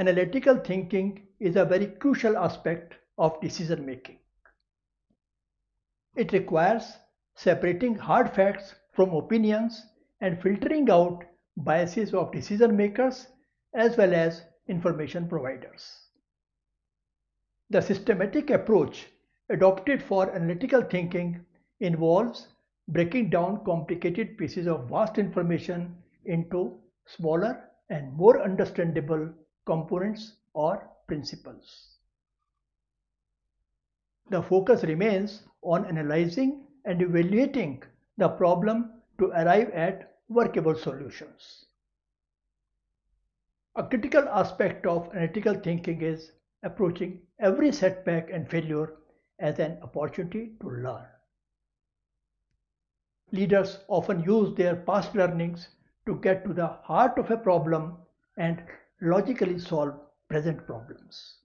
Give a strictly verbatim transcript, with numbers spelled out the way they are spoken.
analytical thinking is a very crucial aspect of decision making. It requires separating hard facts from opinions and filtering out biases of decision makers as well as information providers. The systematic approach adopted for analytical thinking involves breaking down complicated pieces of vast information into smaller and more understandable components or principles. The focus remains on analyzing and evaluating the problem to arrive at workable solutions. A critical aspect of analytical thinking is approaching every setback and failure as an opportunity to learn. Leaders often use their past learnings to get to the heart of a problem and logically solve present problems.